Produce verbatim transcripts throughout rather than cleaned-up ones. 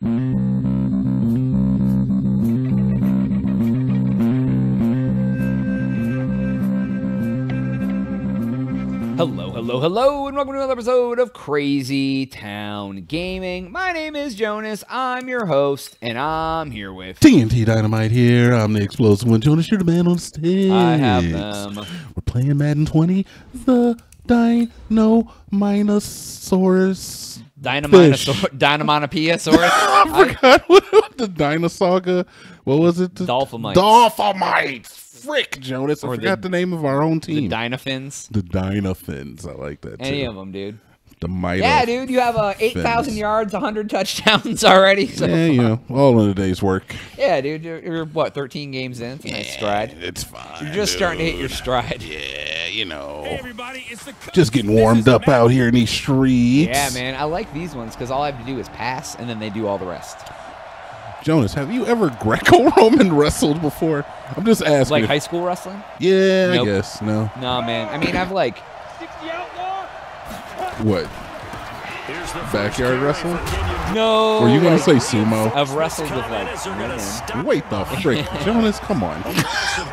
Hello, hello, hello, and welcome to another episode of Crazy Town Gaming. My name is Jonas, I'm your host, and I'm here with... T N T Dynamite here, I'm the explosive one, Jonas, you're the man on stage. I have them. We're playing Madden twenty, the Dino-Minosaurus... Dynaminosaur, Dynamonopiosaurus. I forgot I, what the Dinosaga. What was it? The Dolphamites. Dolphamites. Frick, Jonas. Or I forgot the, the name of our own team. The Dynafins. The Dynafins. I like that. Any too. of them, dude. The mighty. Yeah, dude. You have uh, eight thousand yards, a hundred touchdowns already. So. Yeah, you know, all in a day's work. Yeah, dude. You're, you're what? Thirteen games in. It's a nice yeah, stride. It's fine. You're just dude. starting to hit your stride. Yeah. You know, hey everybody, it's the just getting warmed up out here in these streets. Yeah, man, I like these ones because all I have to do is pass, and then they do all the rest. Jonas, have you ever Greco-Roman wrestled before? I'm just asking. Like if... high school wrestling? Yeah, nope. I guess no. No, man. I mean, I've like. What? Backyard wrestling? No. Were you gonna say sumo? I've wrestled with like. Wait the frick, Jonas! Come on,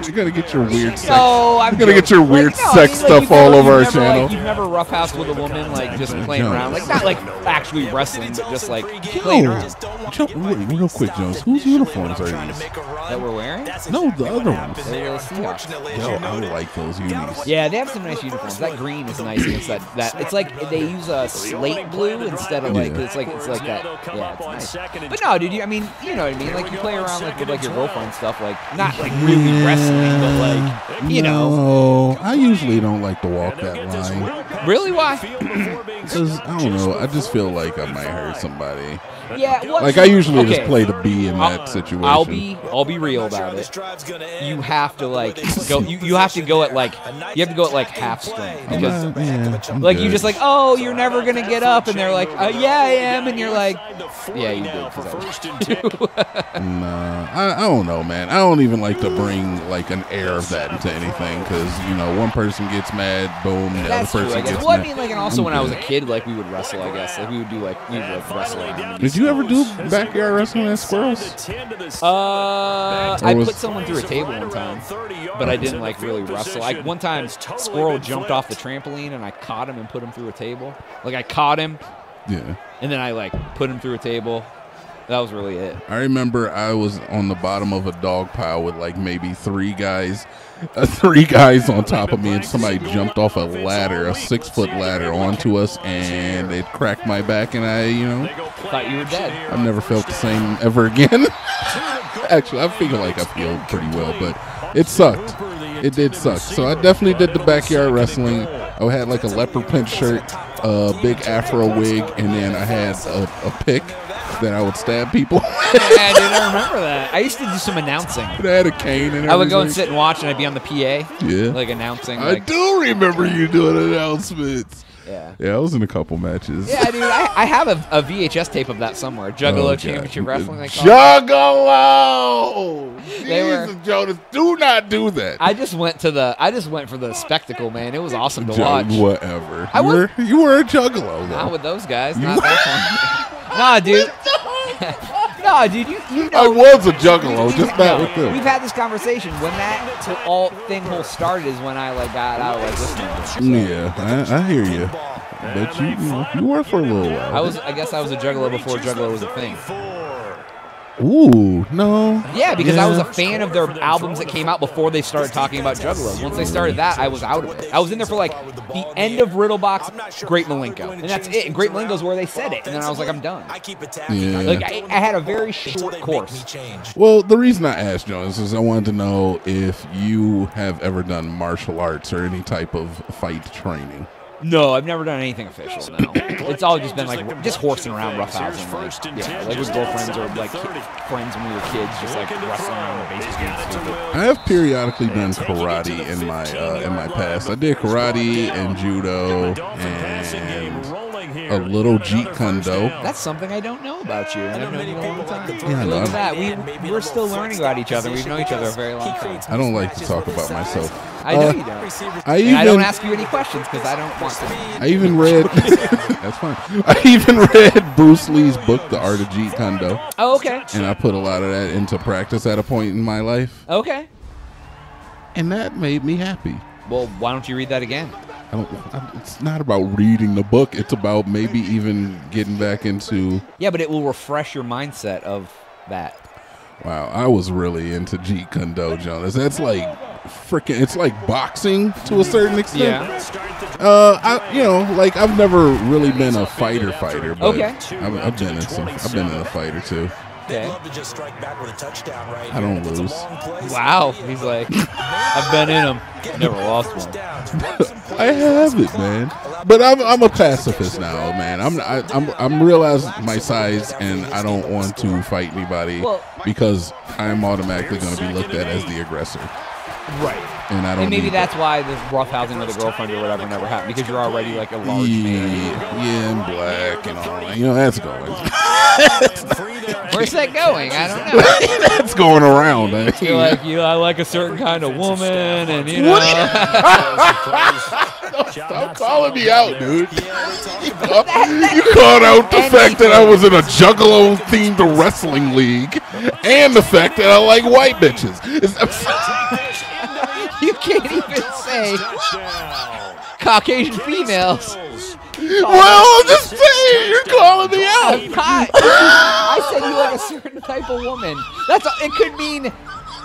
you're gonna get your weird. Sex. No, I'm gonna get your weird like, no, sex I mean, like, stuff all over our channel. Like, you've never roughhoused with a woman like just playing Jonas. around, like not like actually wrestling, but just like playing around. Jo wait, real quick, Jonas, whose uniforms are these? That we're wearing? No, the other ones. Yo, I like those unis. Yeah, they have some nice uniforms. That green is nice against that. That it's like they use a slate blue. Instead of like, yeah. it's like it's like that. Yeah, it's nice. But no, dude. You, I mean, you know what I mean. Like you play around like with like your girlfriend and stuff. Like not like really yeah. wrestling, but like you no, know. I usually don't like to walk that line. Really? Why? Because I don't know. I just feel like I might hurt somebody. Yeah. Like I usually okay. just play the B in I'll, that situation. I'll be I'll be real about it. You have to like go. You, you have to go at like you have to go at like half strength because uh, yeah, like good. you just like oh you're never gonna get up. And they're like, uh, yeah, I am. And you're like, yeah, you did. Nah, I, I don't know, man. I don't even like to bring like an air of that into anything because, you know, one person gets mad, boom, the That's other person true, I gets well, mad. I mean, like, and also I'm when good. I was a kid, like, we would wrestle, I guess. Like, we would do, like, we would like, wrestle around. Did you ever do backyard wrestling as squirrels? Uh, I put someone through a table one time, but I didn't, like, really wrestle. Like, one time, Squirrel jumped off the trampoline, and I caught him and put him through a table. Like, I caught him. Yeah. And then I like put him through a table. That was really it. I remember I was on the bottom of a dog pile with like maybe three guys, uh, three guys on top of me, and somebody jumped off a ladder, a six foot ladder onto us, and it cracked my back, and I, you know, thought you were dead. I've never felt the same ever again. Actually, I feel like I feel pretty well, but it sucked. It did suck. So I definitely did the backyard wrestling. I had like a leopard print shirt, a big afro wig, and then I had a, a pick that I would stab people. Yeah, I didn't remember that. I used to do some announcing. But I had a cane and everything. I would go and sit and watch, and I'd be on the P A. Yeah. Like announcing. I like, do remember you doing announcements. Yeah. Yeah, I was in a couple matches. Yeah, dude, I, I have a, a V H S tape of that somewhere. Juggalo oh, Championship Wrestling. Like Juggalo! Jesus, Jonas, do not do that. I just went to the. I just went for the spectacle, man. It was awesome to J watch. Whatever. I you, was, were, you were a Juggalo. Though. Not with those guys. Not that time. Nah, dude. Nah, dude. You, you know. I was a Juggalo, dude, just not with them. We've had this conversation. When that all thing whole started is when I like got out like listening. So. Yeah, I, I hear you. But you, you, you were for a little while. I was. I guess I was a Juggalo before Juggalo was a thing. Ooh, no. Yeah, because yeah. I was a fan of their albums that came out before they started talking about Juggalo. Once they started that, I was out of it. I was in there for like the end of Riddlebox, Great Malenko. And that's it. And Great Malenko's where they said it. And then I was like, I'm done. Yeah. Like, I, I had a very short course. Well, the reason I asked, Jonas, is I wanted to know if you have ever done martial arts or any type of fight training. No, I've never done anything official, no. It's all just been like, just horsing around, roughhousing. Like, yeah, like with girlfriends or like friends when we were kids, just like wrestling around the basement. I have periodically done karate in my, uh, in my past. I did karate and judo and... a little Jeet Kune Do. That's something I don't know about you. And I don't know you a long time. Yeah, I know. That. We, we're still learning about each other. We've known each other a very long time. I don't like to talk about myself. I know uh, you don't. I, even, I don't ask you any questions because I don't want to. I even read. That's fine. I even read Bruce Lee's book, The Art of Jeet Kune Do. Oh, okay. And I put a lot of that into practice at a point in my life. Okay. And that made me happy. Well, why don't you read that again? I don't, I, it's not about reading the book. It's about maybe even getting back into... Yeah, but it will refresh your mindset of that. Wow, I was really into Jeet Kune Do, Jonas. That's like freaking... It's like boxing to a certain extent. Yeah. Uh, I, you know, like I've never really been a fighter fighter, but okay. I've, I've been in some. I've been in a fight or two. Okay. Love to just strike back with a touchdown, right? I don't lose. Wow, he's like, I've been in them, never lost one. I have it, man. But I'm I'm a pacifist now, man. I'm I, I'm I'm realizing my size, and I don't want to fight anybody because I'm automatically going to be looked at as the aggressor. Right. And I don't. And maybe that's that. why this roughhousing with a girlfriend or whatever never happened, because you're already like a large yeah, man. Yeah, and black and all that. You know, that's going. Where's that going? I don't know. That's going around. Eh? You're like, you know, I like a certain kind of woman, and you know. What? Stop calling me out, dude. You called, you called out the fact that I was in a juggalo-themed wrestling league, and the fact that I like white bitches. You can't even say Caucasian females. Well, I'm just saying, you're calling me out. I said you like a certain type of woman. That's a, it could mean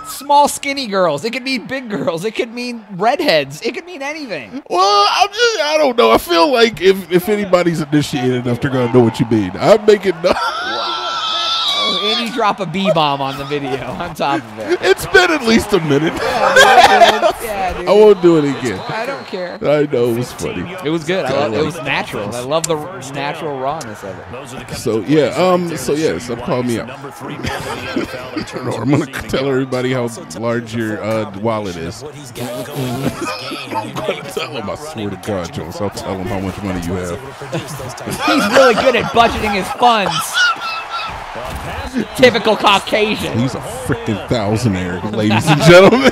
small, skinny girls. It could mean big girls. It could mean redheads. It could mean anything. Well, I'm just, I don't know. I feel like if, if anybody's initiated enough, they're going to know what you mean. I'm making no... Wow. And you drop a B-bomb on the video on top of it. It's been at least a minute. Yeah, yeah, dude. I won't do it again. I don't care. I know, it was funny. It was good. I love, it was natural. I love the natural rawness of it. So yeah, um, so yeah, so call me up. I'm gonna tell everybody how large your uh, wallet is. I'm gonna tell them. I swear to God, Jones, I'll tell them how much money you have. He's really good at budgeting his funds. Typical Caucasian. He's a freaking thousandaire, ladies and gentlemen.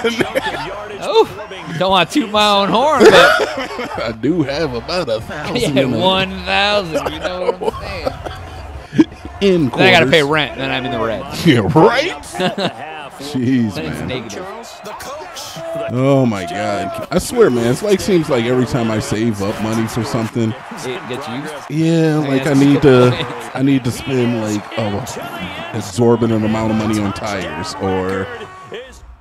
Oh, don't want to toot my own horn, but I do have about a thousand. Yeah, one thousand. You know what I'm saying? In then I gotta pay rent, then I'm in the red. Yeah, right. Jeez, man. Oh my God! I swear, man. It's like seems like every time I save up money for something, it gets used. Yeah, like I need to, I need to spend like oh, an exorbitant amount of money on tires, or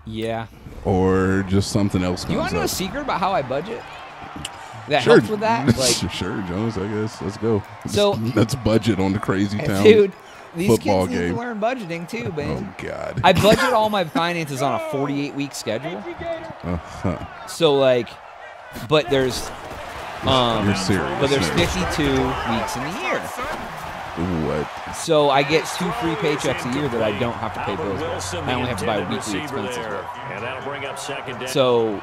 yeah, or just something else. You want to know a secret about how I budget? That sure. helps with that. Like, sure, Jones. I guess let's go. So let's budget on the Crazy Town, dude. These football kids game. Need to learn budgeting too, man. Oh God! I budget all my finances on a forty-eight week schedule. Uh-huh. So like, but there's, um, You're serious, but there's fifty-two weeks in the year. What? So I get two free paychecks a year that I don't have to pay bills with. I only have to buy weekly expenses with. So,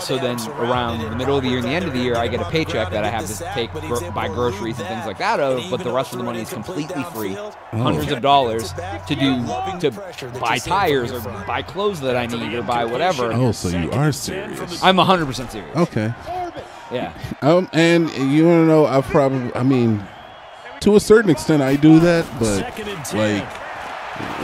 so then around the middle of the year and the end of the year, I get a paycheck that I have to take gro buy groceries and things like that of, but the rest of the money is completely free, hundreds of dollars to do to buy tires or buy clothes that I need or buy whatever. Oh, so you are serious? I'm one hundred percent serious. Okay. Yeah. Um, and you want to know? I probably, I mean. To a certain extent, I do that, but like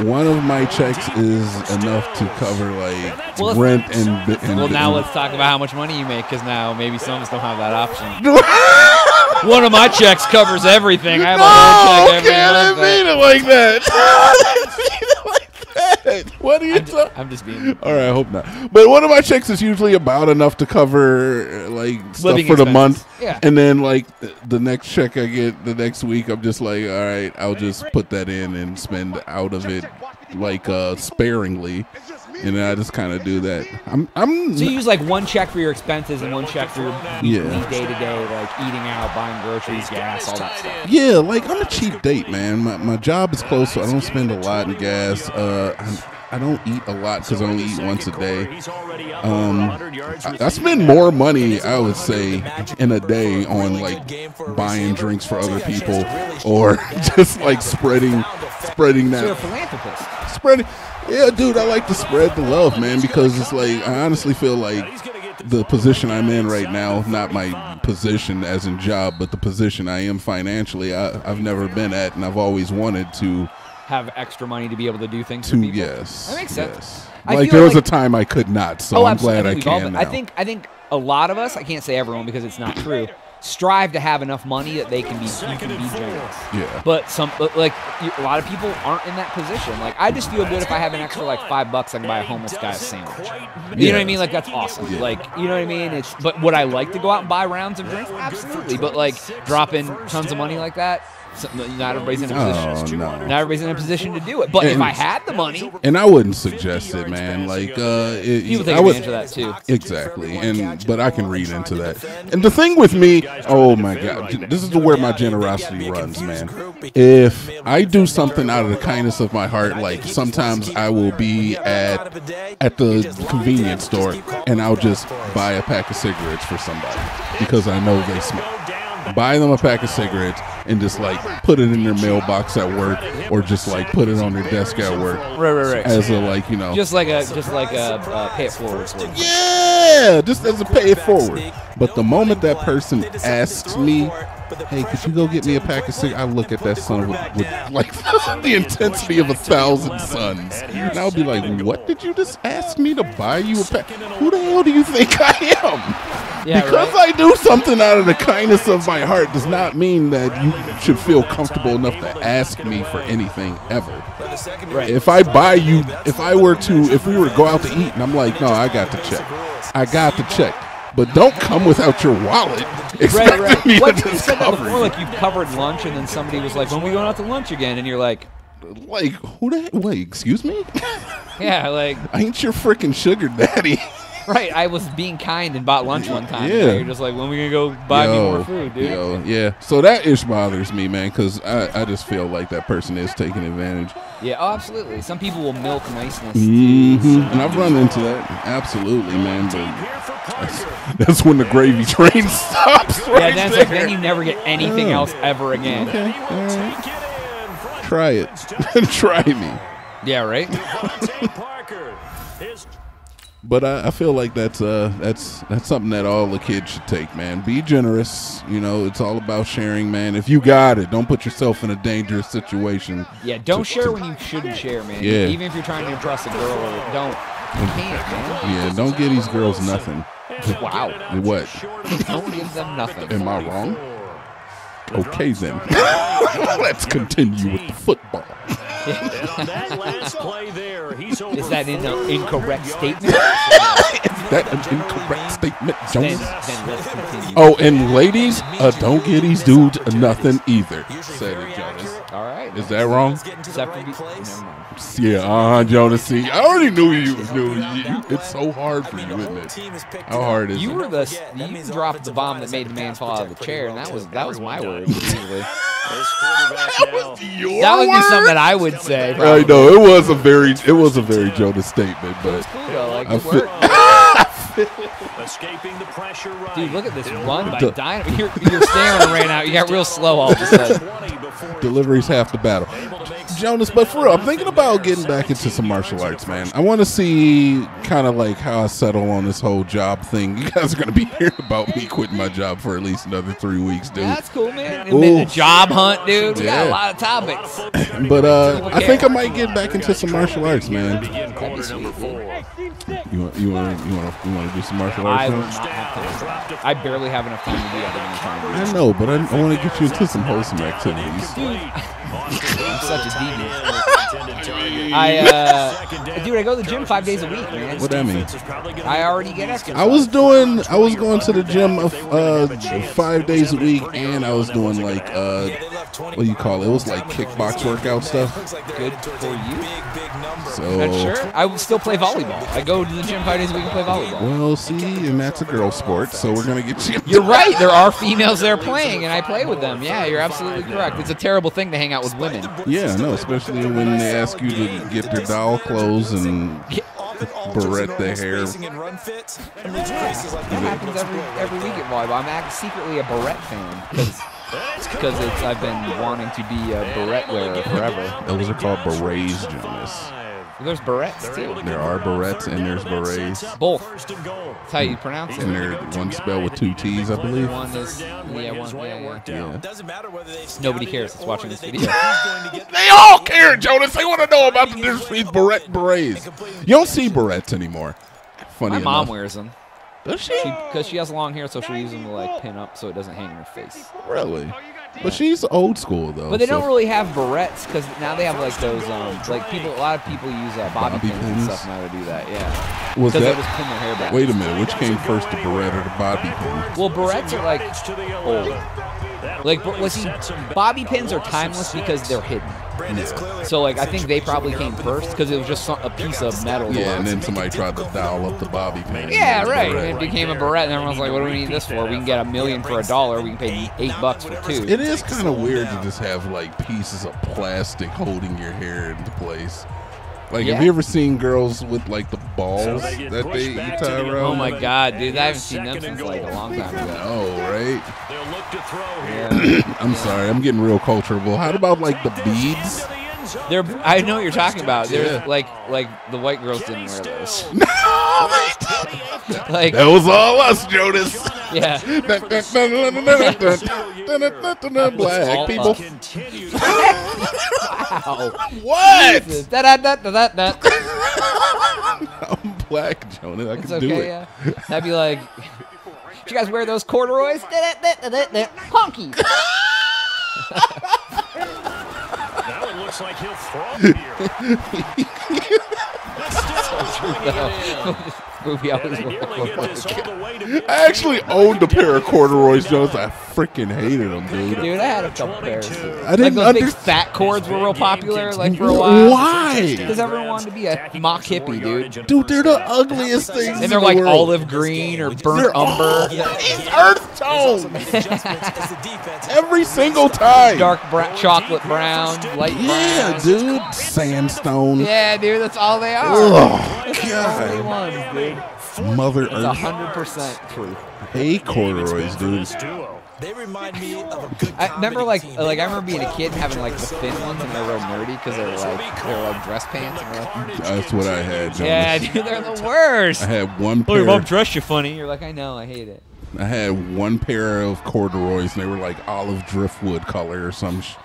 one of my checks is enough to cover like well, rent and, and. Well, now let's talk about how much money you make, because now maybe some of us don't have that option. One of my checks covers everything. I have no, a whole check every okay, month. I didn't mean it like that. I didn't mean it like that. What are you talking? I'm just being. All right, I hope not. But one of my checks is usually about enough to cover like stuff Living for expenses. the month. Yeah. And then, like, the next check I get the next week, I'm just like, all right, I'll just put that in and spend out of it, like, uh, sparingly. And I just kind of do that. I'm, I'm so you use, like, one check for your expenses and one check for your yeah. day-to-day, like, eating out, buying groceries, gas, all that stuff. Yeah, like, I'm a cheap date, man. My, my job is close, so I don't spend a lot in gas. Uh, I, I don't eat a lot because I only eat once a day. Um, I, I spend more money, I would say, in a day on like buying drinks for other people or just like spreading, spreading that, spreading. Yeah, dude, I like to spread the love, man, because it's like I honestly feel like the position I'm in right now, not my position as in job, but the position I am financially, I, I've never been at, and I've always wanted to have extra money to be able to do things to, for people. Yes, that makes sense. Yes. I like there was like, a time I could not, so oh, I'm glad I, I can now. I think I think a lot of us, I can't say everyone because it's not true, strive to have enough money that they can be, you can be generous. Yeah. But some, but like a lot of people aren't in that position. Like I just feel good if I have an extra like five bucks, I can buy a homeless guy a sandwich. You yeah. know what I mean? Like that's awesome. Yeah. Like you know what I mean? It's but would I like to go out and buy rounds of drinks? Absolutely. But like dropping tons of money like that. Something, not everybody's in a position. Oh, no. Not everybody's in a position to do it. But and, if I had the money, and I wouldn't suggest it, man. Like uh, it, people take I would, advantage of that too. Exactly. And but I can read into that. And the thing with me, oh my God, this is where my generosity runs, man. If I do something out of the kindness of my heart, like sometimes I will be at at the convenience store and I'll just buy a pack of cigarettes for somebody because I know they smoke. Buy them a pack of cigarettes and just like put it in their mailbox at work, or just like put it on their desk at work. Right, right, right. As a like, you know, just like a just like a uh, pay it forward. Yeah, just as a pay it forward. But the moment that person asks me, "Hey, could you go get me a pack of cigarettes?" I look at that son with, with like the intensity of a thousand suns, and I'll be like, "What did you just ask me to buy you a pack? Who the hell do you think I am?" Yeah, because right? I do something out of the kindness of my heart does not mean that you should feel comfortable enough to ask me for anything ever. Right. If I buy you, if I were to, if we were to go out to eat and I'm like, no, I got the check. I got the check. But don't come without your wallet. Right, right. Me what to you said that before, like you covered lunch and then somebody was like, when are we going out to lunch again? And you're like, like, who the heck? Wait, excuse me? Yeah, like. I ain't your freaking sugar daddy. Right, I was being kind and bought lunch one time. Yeah. You're just like, when are we going to go buy yo, me more food, dude? Yo, yeah. So that ish bothers me, man, because I, I just feel like that person is taking advantage. Yeah, oh, absolutely. Some people will milk niceness. Mm-hmm. And I've run into that. Absolutely, man. But that's, that's when the gravy train stops right Yeah, then, it's like, then you never get anything oh. else ever again. Okay. Right. Try it. Try me. Yeah, right? But I, I feel like that's uh that's that's something that all the kids should take, man. Be generous, you know. It's all about sharing, man. If you got it, don't put yourself in a dangerous situation. Yeah, don't to, share to, when you shouldn't share, man. Yeah. Even if you're trying to impress a girl, don't. You can't, man. Yeah, don't give these girls nothing. Wow. What? Don't give them nothing. Am I wrong? Okay then. Let's continue with the football. On that last play there, he's over is that an in incorrect statement? Is that an incorrect statement, Jones? Then, then let's continue. Oh, and ladies, uh, don't give these dudes nothing either. Said it, Jonas. All right. Is that wrong? Yeah, uh-huh, Jonas. See, I already knew you. Knew you. It's so hard for you, isn't it? How hard is it? You were the you dropped the bomb that made the man fall out of the chair, and that was that was my word. That was your that would be something that I would say. I know it was a very, it was a very Jonas statement, but it's cool though, like I feel, work. Escaping the pressure, right. Dude, look at this run by Dynamo. You're, you're staring right now. You got real slow all of a sudden. Delivery's half the battle, Jonas. But for real, I'm thinking about getting back into some martial arts, man. I want to see kind of like how I settle on this whole job thing. You guys are going to be hearing about me quitting my job for at least another three weeks, dude. Yeah, that's cool, man. And then a job hunt, dude. We yeah. got a lot of topics. But uh, I think I might get back into some martial arts, man. You want, you want, you want, you want to do some martial arts? I, will not have to. I barely have enough time to do other than trying to do. I know, but I, I want to get you into some wholesome activities. I'm such a deviant. I, uh, dude, I go to the gym five days a week, man. What that mean? I already get exercise. I was doing, I was going to the gym of, uh, five days a week, and I was doing like uh, what do you call it? It was like kickbox workout stuff. Good for you. So, not sure. I will still play volleyball. I go to the gym five days a week and play volleyball. Well, see, and that's a girl sport, so we're going to get you. You're right. There are females there playing, and I play with them. Yeah, you're absolutely correct. It's a terrible thing to hang out with women. Yeah, no, especially when they ask you to get their doll clothes and... Yeah. Barrette the hair. And run fits and reach places like that. That happens every, every week at volleyball. I'm actually secretly a barrette fan because it's I've been wanting to be a barrette wearer forever. Those are called berets, Jonas. There's barrettes too. There are barrettes and there's berets. Both. That's how you pronounce it. And they're one spelled with two T's, I believe. One is, yeah, one, yeah, yeah. yeah. Nobody cares that's watching this video. They all care, Jonas. They want to know about the difference between barrette and berets. You don't see barrettes anymore. Funny My enough. mom wears them. Does she? Because she, she has long hair, so she'll use them to like pin up so it doesn't hang in her face. Really? But she's old school though. But they so. don't really have barrettes because now they have like those um like people a lot of people use uh, bobby, bobby pins, pins and stuff now to do that. Yeah. Was that? They just pin their hair back. Wait a minute, which came first, the barrette or the bobby pin? Well, barrettes are like old. Like let's see, bobby pins are timeless because they're hidden. Yeah. So like I think they probably came first because it was just a piece of metal. Yeah, and then somebody tried to dial up the bobby pin. Yeah, right. It became a barrette, and everyone's like, "What do we need this for? We can get a million for a dollar. We can pay eight bucks for two." It is kind of weird to just have like pieces of plastic holding your hair into place. Like, yeah. Have you ever seen girls with like the balls that they you tie around? Oh my God, dude! I haven't seen them since like a long time ago. Oh, right. Yeah. I'm yeah. sorry, I'm getting real culturable. How about like the beads? They're, I know what you're talking about. They're yeah. like, like the white girls didn't wear those. No, they didn't. Like that was all us, Jonas. Yeah. Black people. Wow. What? Da da da da da. I'm black, Jonas. I can okay, do it. Yeah. That'd be like, did you guys wear those corduroys? Honky. Looks like he'll frog here. I actually owned a pair of corduroys, Jones. I freaking hated them, dude. Dude, I had a couple pairs. I didn't like understand. Fat cords were real popular, like for a while. Why? Because everyone wanted to be a mock hippie, dude. Dude, they're the ugliest things. And they're like in the world. Olive green or burnt they're umber. These earth tones. Every single time. Dark bra chocolate brown, light brown. Yeah, dude. Sandstone. Yeah, dude. That's all they are. Oh, God. Dude. Mother Earth. one hundred percent true. Hey, corduroys, dude. They remind me of a good I remember like like I remember being a kid and having like the thin ones and they're real nerdy because they're like they're like dress pants. And like, that's what I had. Jonas. Yeah, dude, they're the worst. I had one pair. Oh, your mom dressed you funny. You're like, I know, I hate it. I had one pair of corduroys and they were like olive driftwood color or some shit.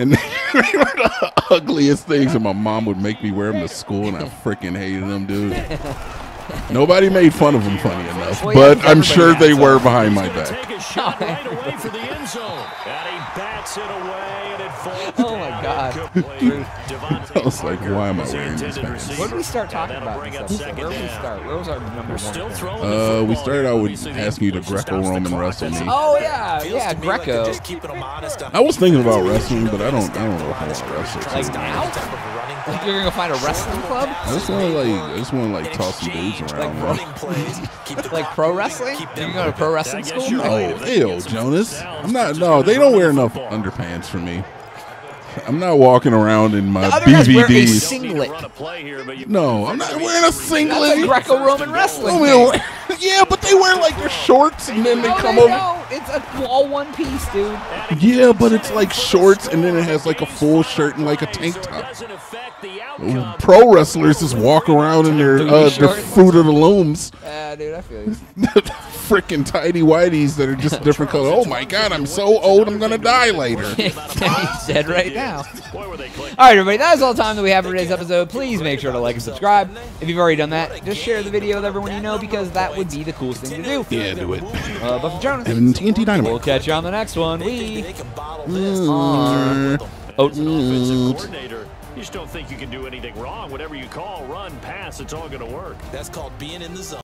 And they were the ugliest things, and my mom would make me wear them to school, and I freaking hated them, dude. Nobody made fun of them, funny enough, well, but yeah, I'm sure they were behind my back. Oh my God! I was like, why am I wearing these pants? When did we start talking about this? Where did we start? Where was our number one? Uh, we started out with asking you to Greco-Roman wrestle me. Oh yeah, yeah, Greco. I was thinking about wrestling, but I don't, I don't know if I want to wrestle. Like now? Like you're gonna find a wrestling club? I just wanna like I just wanna like toss some dudes around. Like, like pro wrestling? Do you go to pro wrestling school? Oh ew, Jonas. I'm not no, they don't wear enough underpants for me. I'm not walking around in my B V Ds. Singlet. No, I'm not wearing a singlet. That's Greco-Roman wrestling. Yeah, but they wear like their shorts and then they no, come they over. No, it's a all one piece, dude. Yeah, but it's like shorts and then it has like a full shirt and like a tank top. Pro wrestlers just walk around in their uh, their Fruit of the Looms. Ah, uh, dude, I feel you. Freaking tidy whities that are just different color. Oh my God, I'm so old, I'm gonna die later. Dead right now. All right, everybody, that is all the time that we have for today's episode. Please make sure to like and subscribe. If you've already done that, just share the video with everyone you know because that would be the coolest thing to do. Yeah, do it. Uh, but for Jonas and T N T Dynamite, we'll catch you on the next one. We are coordinator. You just don't think you can do anything wrong. Whatever you call, run, pass, it's all going to work. That's called being in the zone.